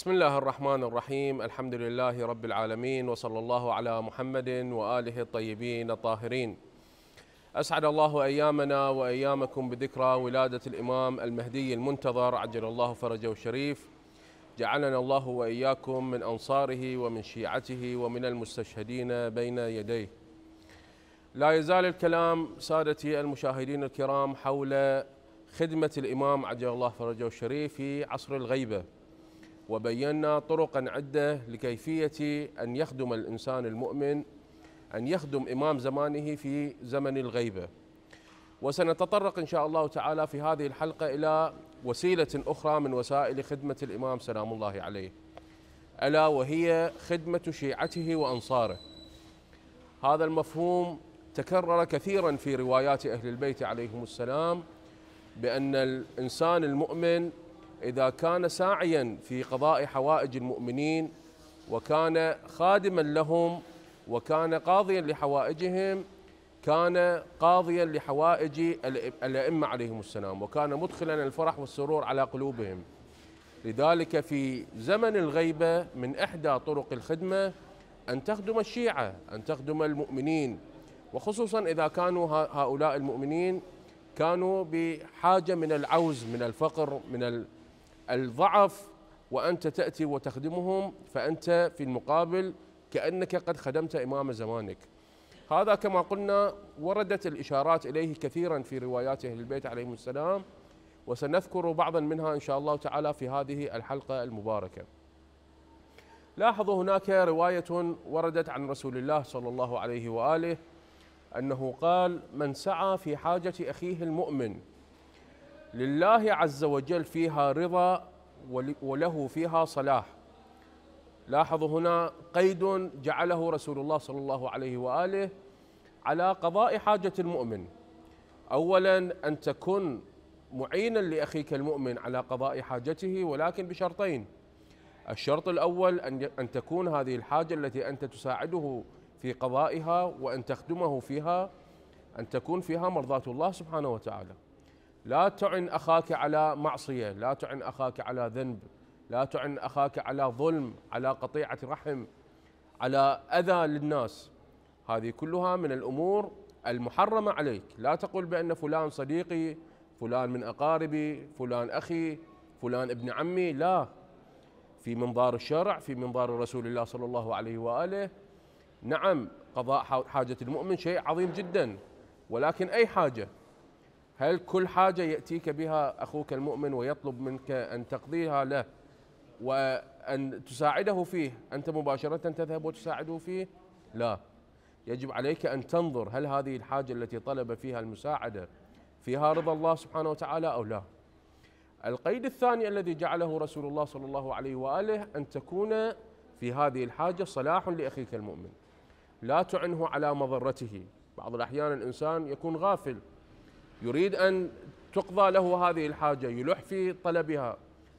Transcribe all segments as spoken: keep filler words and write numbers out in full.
بسم الله الرحمن الرحيم. الحمد لله رب العالمين، وصلى الله على محمد وآله الطيبين الطاهرين. أسعد الله أيامنا وأيامكم بذكرى ولادة الإمام المهدي المنتظر عجل الله فرجه الشريف. جعلنا الله وإياكم من أنصاره ومن شيعته ومن المستشهدين بين يديه. لا يزال الكلام سادتي المشاهدين الكرام حول خدمة الإمام عجل الله فرجه الشريف في عصر الغيبة، وبينا طرقا عدة لكيفية أن يخدم الإنسان المؤمن، أن يخدم إمام زمانه في زمن الغيبة. وسنتطرق إن شاء الله تعالى في هذه الحلقة إلى وسيلة أخرى من وسائل خدمة الإمام سلام الله عليه، ألا وهي خدمة شيعته وأنصاره. هذا المفهوم تكرر كثيرا في روايات أهل البيت عليهم السلام، بأن الإنسان المؤمن إذا كان ساعيا في قضاء حوائج المؤمنين، وكان خادما لهم، وكان قاضيا لحوائجهم، كان قاضيا لحوائج الأئمة عليهم السلام، وكان مدخلا الفرح والسرور على قلوبهم. لذلك في زمن الغيبة من إحدى طرق الخدمة أن تخدم الشيعة، أن تخدم المؤمنين، وخصوصا إذا كانوا هؤلاء المؤمنين كانوا بحاجة من العوز، من الفقر، من الضعف، وأنت تأتي وتخدمهم، فأنت في المقابل كأنك قد خدمت إمام زمانك. هذا كما قلنا وردت الإشارات إليه كثيرا في روايات أهل البيت عليهم السلام، وسنذكر بعضا منها إن شاء الله تعالى في هذه الحلقة المباركة. لاحظوا هناك رواية وردت عن رسول الله صلى الله عليه وآله أنه قال: من سعى في حاجة أخيه المؤمن لله عز وجل فيها رضا وله فيها صلاح. لاحظوا هنا قيد جعله رسول الله صلى الله عليه وآله على قضاء حاجة المؤمن. أولا أن تكن معينا لأخيك المؤمن على قضاء حاجته، ولكن بشرطين. الشرط الأول أن تكون هذه الحاجة التي أنت تساعده في قضائها وأن تخدمه فيها أن تكون فيها مرضاة الله سبحانه وتعالى. لا تعن أخاك على معصية، لا تعن أخاك على ذنب، لا تعن أخاك على ظلم، على قطيعة رحم، على أذى للناس. هذه كلها من الأمور المحرمة عليك. لا تقل بأن فلان صديقي، فلان من أقاربي، فلان أخي، فلان ابن عمي. لا، في منظار الشرع، في منظار رسول الله صلى الله عليه وآله، نعم قضاء حاجة المؤمن شيء عظيم جدا، ولكن أي حاجة؟ هل كل حاجة يأتيك بها أخوك المؤمن ويطلب منك أن تقضيها له وأن تساعده فيه، أنت مباشرة تذهب وتساعده فيه؟ لا، يجب عليك أن تنظر هل هذه الحاجة التي طلب فيها المساعدة فيها رضا الله سبحانه وتعالى أو لا. القيد الثاني الذي جعله رسول الله صلى الله عليه وآله أن تكون في هذه الحاجة صلاح لأخيك المؤمن، لا تعنه على مضرته. بعض الأحيان الإنسان يكون غافل، يريد أن تقضى له هذه الحاجة، يلح في طلبها،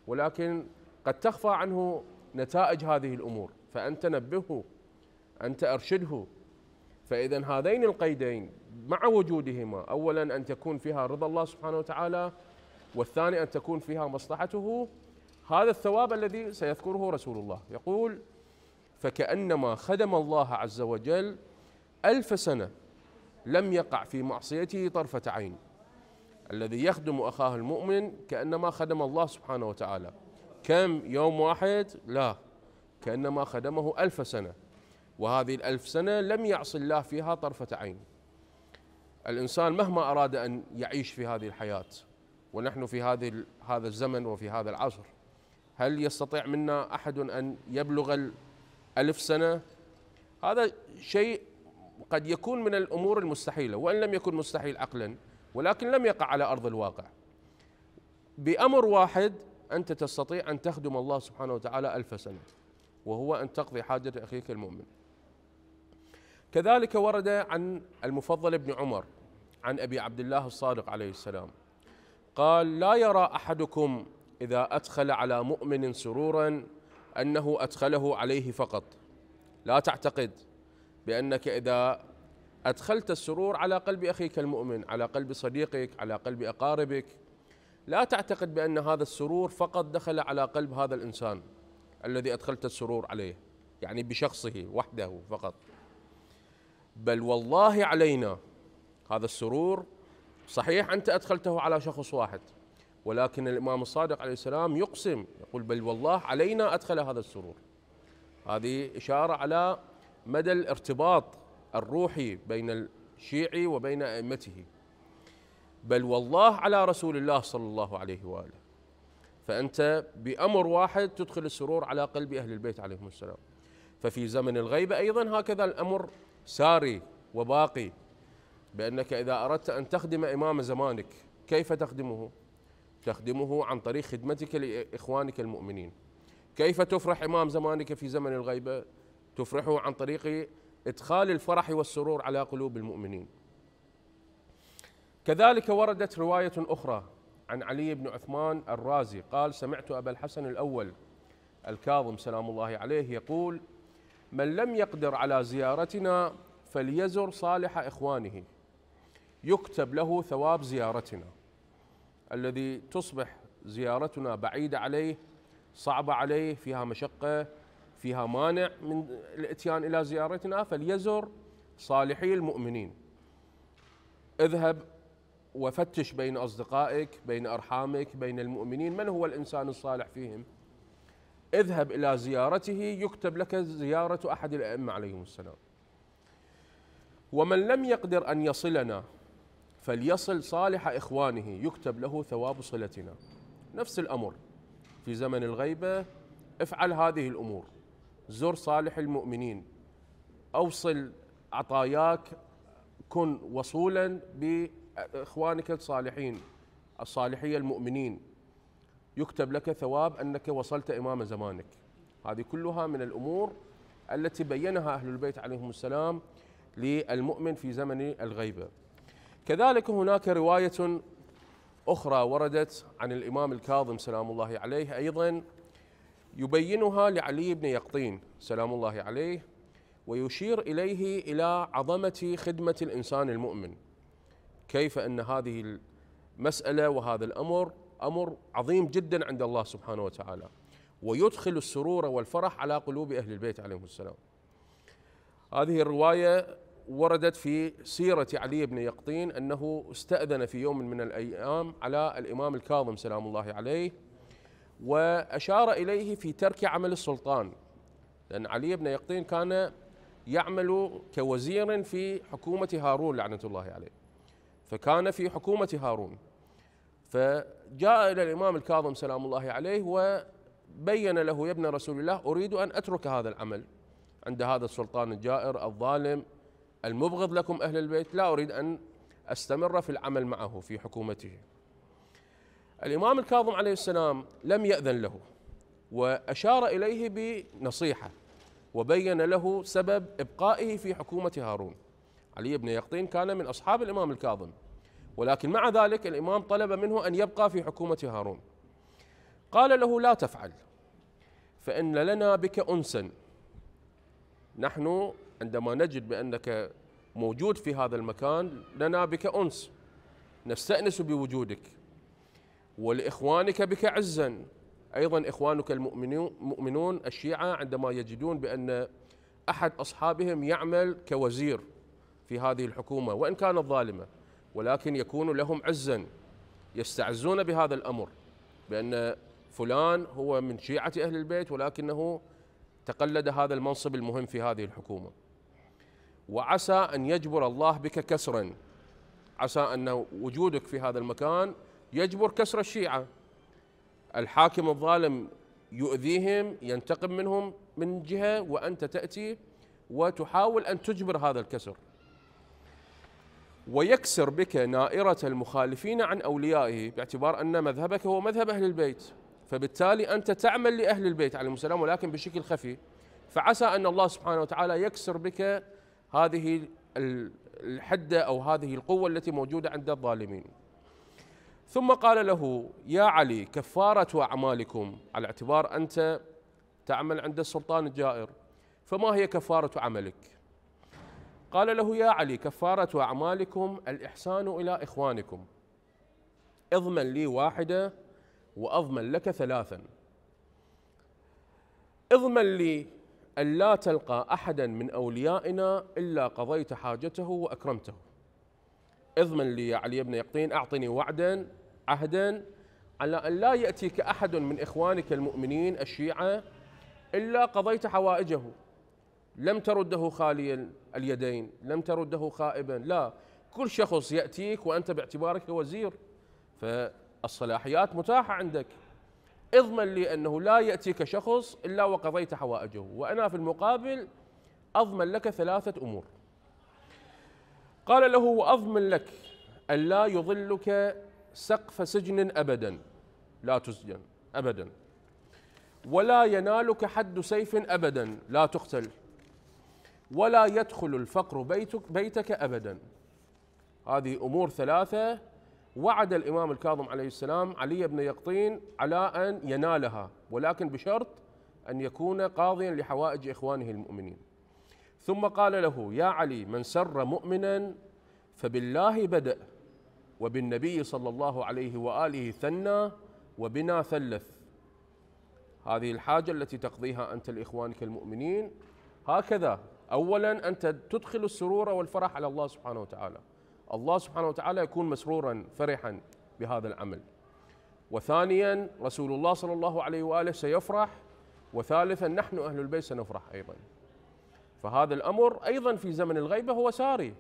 ولكن قد تخفى عنه نتائج هذه الأمور، فأنت نبهه، أنت أرشده. فإذا هذين القيدين مع وجودهما، أولا أن تكون فيها رضا الله سبحانه وتعالى، والثاني أن تكون فيها مصلحته، هذا الثواب الذي سيذكره رسول الله. يقول: فكأنما خدم الله عز وجل ألف سنة لم يقع في معصيته طرفة عين. الذي يخدم أخاه المؤمن كأنما خدم الله سبحانه وتعالى. كم يوم واحد؟ لا، كأنما خدمه ألف سنة، وهذه الألف سنة لم يعصي الله فيها طرفة عين. الإنسان مهما أراد أن يعيش في هذه الحياة، ونحن في هذه هذا الزمن وفي هذا العصر، هل يستطيع منا أحد أن يبلغ الألف سنة؟ هذا شيء قد يكون من الأمور المستحيلة، وإن لم يكن مستحيل عقلا، ولكن لم يقع على أرض الواقع. بأمر واحد أنت تستطيع أن تخدم الله سبحانه وتعالى ألف سنة، وهو أن تقضي حاجة أخيك المؤمن. كذلك ورد عن المفضل بن عمر عن أبي عبد الله الصادق عليه السلام قال: لا يرى أحدكم إذا أدخل على مؤمن سرورا أنه أدخله عليه فقط. لا تعتقد بأنك إذا أدخلت السرور على قلب أخيك المؤمن، على قلب صديقك، على قلب أقاربك، لا تعتقد بأن هذا السرور فقط دخل على قلب هذا الإنسان، الذي أدخلت السرور عليه، يعني بشخصه وحده فقط، بل والله علينا. هذا السرور صحيح أنت أدخلته على شخص واحد، ولكن الإمام الصادق عليه السلام يقسم يقول بل والله علينا أدخل هذا السرور. هذه إشارة على مدى الارتباط الروحي بين الشيعي وبين أئمته. بل والله على رسول الله صلى الله عليه وآله، فأنت بأمر واحد تدخل السرور على قلب أهل البيت عليهم السلام. ففي زمن الغيبة أيضا هكذا الأمر ساري وباقي، بأنك إذا أردت أن تخدم إمام زمانك كيف تخدمه؟ تخدمه عن طريق خدمتك لإخوانك المؤمنين. كيف تفرح إمام زمانك في زمن الغيبة؟ تفرحه عن طريق إدخال الفرح والسرور على قلوب المؤمنين. كذلك وردت رواية أخرى عن علي بن عثمان الرازي قال سمعت أبا الحسن الأول الكاظم سلام الله عليه يقول من لم يقدر على زيارتنا فليزر صالح إخوانه يكتب له ثواب زيارتنا. الذي تصبح زيارتنا بعيدة عليه، صعبة عليه، فيها مشقة، فيها مانع من الاتيان إلى زيارتنا، فليزر صالحي المؤمنين. اذهب وفتش بين أصدقائك، بين أرحامك، بين المؤمنين، من هو الإنسان الصالح فيهم؟ اذهب إلى زيارته يكتب لك زيارة أحد الأئمة عليهم السلام. ومن لم يقدر أن يصلنا فليصل صالح إخوانه يكتب له ثواب صلتنا. نفس الأمر في زمن الغيبة، افعل هذه الأمور، زر صالح المؤمنين، أوصل عطاياك، كن وصولا بإخوانك الصالحين الصالحية المؤمنين، يكتب لك ثواب أنك وصلت إمام زمانك. هذه كلها من الأمور التي بيّنها أهل البيت عليهم السلام للمؤمن في زمن الغيبة. كذلك هناك رواية أخرى وردت عن الإمام الكاظم سلام الله عليه أيضا يبينها لعلي بن يقطين سلام الله عليه، ويشير إليه إلى عظمة خدمة الإنسان المؤمن، كيف أن هذه المسألة وهذا الأمر أمر عظيم جدا عند الله سبحانه وتعالى، ويدخل السرور والفرح على قلوب أهل البيت عليهم السلام. هذه الرواية وردت في سيرة علي بن يقطين أنه استأذن في يوم من الأيام على الإمام الكاظم سلام الله عليه، وأشار إليه في ترك عمل السلطان، لأن علي بن يقطين كان يعمل كوزير في حكومة هارون لعنة الله عليه، فكان في حكومة هارون، فجاء إلى الإمام الكاظم سلام الله عليه وبين له يا ابن رسول الله أريد أن أترك هذا العمل عند هذا السلطان الجائر الظالم المبغض لكم أهل البيت، لا أريد أن أستمر في العمل معه في حكومته. الإمام الكاظم عليه السلام لم يأذن له، وأشار إليه بنصيحة وبين له سبب إبقائه في حكومة هارون. علي بن يقطين كان من أصحاب الإمام الكاظم، ولكن مع ذلك الإمام طلب منه أن يبقى في حكومة هارون. قال له لا تفعل، فإن لنا بك أنسا، نحن عندما نجد بأنك موجود في هذا المكان لنا بك أنس، نستأنس بوجودك، ولإخوانك بك عزا، أيضا إخوانك المؤمنون الشيعة عندما يجدون بأن أحد أصحابهم يعمل كوزير في هذه الحكومة وإن كانت ظالمة، ولكن يكون لهم عزا، يستعزون بهذا الأمر بأن فلان هو من شيعة أهل البيت ولكنه تقلد هذا المنصب المهم في هذه الحكومة. وعسى أن يجبر الله بك كسرا، عسى أن وجودك في هذا المكان يجبر كسر الشيعة، الحاكم الظالم يؤذيهم ينتقم منهم من جهة، وأنت تأتي وتحاول أن تجبر هذا الكسر. ويكسر بك نائرة المخالفين عن أوليائه، باعتبار أن مذهبك هو مذهب أهل البيت، فبالتالي أنت تعمل لأهل البيت عليهم السلام ولكن بشكل خفي، فعسى أن الله سبحانه وتعالى يكسر بك هذه الحدة أو هذه القوة التي موجودة عند الظالمين. ثم قال له يا علي كفارة أعمالكم، على اعتبار أنت تعمل عند السلطان الجائر، فما هي كفارة عملك؟ قال له يا علي كفارة أعمالكم الإحسان إلى إخوانكم، اضمن لي واحدة وأضمن لك ثلاثا. اضمن لي أن لا تلقى أحدا من أوليائنا إلا قضيت حاجته وأكرمته. اضمن لي يا علي بن يقطين، أعطني وعدا عهدا على أن لا يأتيك أحد من إخوانك المؤمنين الشيعة إلا قضيت حوائجه، لم ترده خالي اليدين، لم ترده خائبا، لا، كل شخص يأتيك وأنت باعتبارك وزير فالصلاحيات متاحة عندك، اضمن لي أنه لا يأتيك شخص إلا وقضيت حوائجه، وأنا في المقابل أضمن لك ثلاثة أمور. قال له: وأضمن لك أن لا يظلك سقف سجن أبدا، لا تسجن أبدا، ولا ينالك حد سيف أبدا، لا تقتل، ولا يدخل الفقر بيتك بيتك أبدا. هذه أمور ثلاثة وعد الإمام الكاظم عليه السلام علي بن يقطين على أن ينالها، ولكن بشرط أن يكون قاضيا لحوائج إخوانه المؤمنين. ثم قال له: يا علي، من سر مؤمنا فبالله بدأ، وبالنبي صلى الله عليه وآله ثنى، وبنا ثلث. هذه الحاجة التي تقضيها أنت لإخوانك المؤمنين هكذا. أولا أنت تدخل السرور والفرح على الله سبحانه وتعالى، الله سبحانه وتعالى يكون مسرورا فرحا بهذا العمل. وثانيا رسول الله صلى الله عليه وآله سيفرح. وثالثا نحن أهل البيت سنفرح أيضا. فهذا الأمر أيضا في زمن الغيبة هو ساري،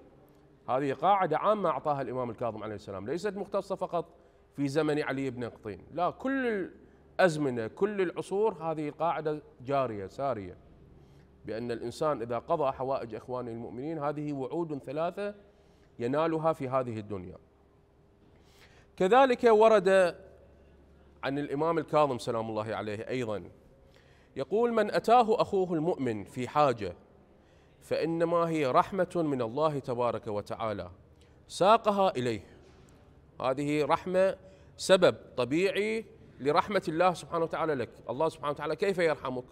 هذه قاعدة عامة أعطاها الإمام الكاظم عليه السلام، ليست مختصة فقط في زمن علي بن يقطين، لا، كل الأزمنة كل العصور هذه القاعدة جارية سارية، بأن الإنسان إذا قضى حوائج إخوانه المؤمنين هذه وعود ثلاثة ينالها في هذه الدنيا. كذلك ورد عن الإمام الكاظم سلام الله عليه أيضا، يقول: من أتاه أخوه المؤمن في حاجة فإنما هي رحمة من الله تبارك وتعالى ساقها إليه. هذه رحمة سبب طبيعي لرحمة الله سبحانه وتعالى لك. الله سبحانه وتعالى كيف يرحمك؟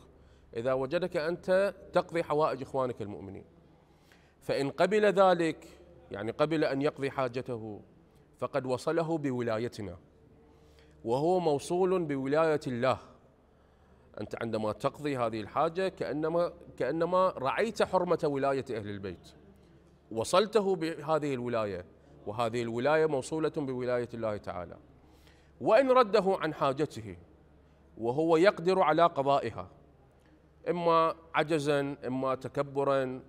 إذا وجدك أنت تقضي حوائج إخوانك المؤمنين، فإن قبل ذلك، يعني قبل أن يقضي حاجته، فقد وصله بولايتنا، وهو موصول بولاية الله. أنت عندما تقضي هذه الحاجة كأنما, كأنما رعيت حرمة ولاية أهل البيت، وصلته بهذه الولاية، وهذه الولاية موصولة بولاية الله تعالى. وإن رده عن حاجته وهو يقدر على قضائها، إما عجزا، إما تكبرا،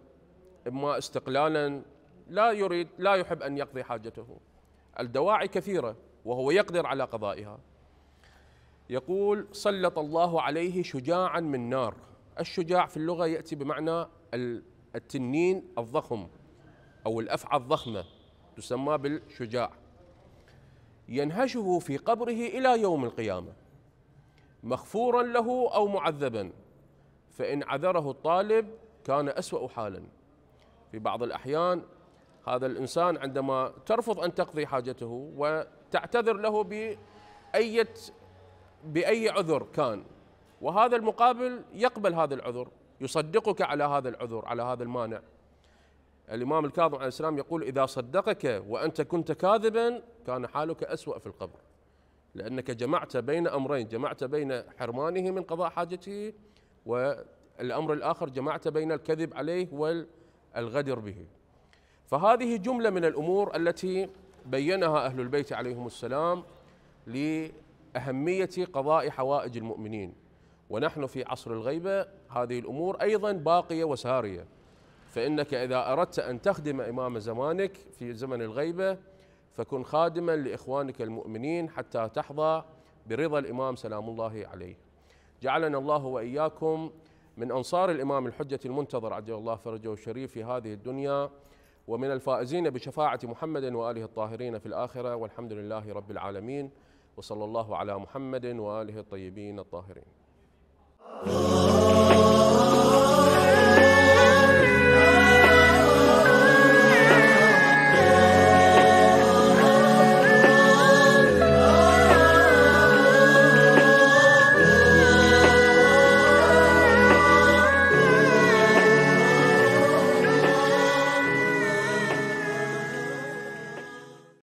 إما استقلالا، لا يريد لا يحب أن يقضي حاجته، الدواعي كثيرة وهو يقدر على قضائها. يقول: سلط الله عليه شجاعا من نار. الشجاع في اللغة يأتي بمعنى التنين الضخم أو الأفعى الضخمة، تسمى بالشجاع، ينهشه في قبره إلى يوم القيامة، مغفورا له أو معذبا، فإن عذره الطالب كان أسوأ حالا. في بعض الأحيان هذا الإنسان عندما ترفض أن تقضي حاجته وتعتذر له بأي بأي عذر كان، وهذا المقابل يقبل هذا العذر، يصدقك على هذا العذر، على هذا المانع. الإمام الكاظم عليه السلام يقول: إذا صدقك وأنت كنت كاذبا كان حالك أسوأ في القبر، لأنك جمعت بين أمرين، جمعت بين حرمانه من قضاء حاجته، والأمر الآخر جمعت بين الكذب عليه والغدر به. فهذه جملة من الأمور التي بيّنها أهل البيت عليهم السلام لأهمية قضاء حوائج المؤمنين، ونحن في عصر الغيبة هذه الأمور أيضا باقية وسارية، فإنك إذا أردت أن تخدم إمام زمانك في زمن الغيبة فكن خادما لإخوانك المؤمنين حتى تحظى برضا الإمام سلام الله عليه. جعلنا الله وإياكم من أنصار الإمام الحجة المنتظر عجل الله فرجه الشريف في هذه الدنيا، ومن الفائزين بشفاعة محمد وآله الطاهرين في الآخرة، والحمد لله رب العالمين، وصلى الله على محمد وآله الطيبين الطاهرين.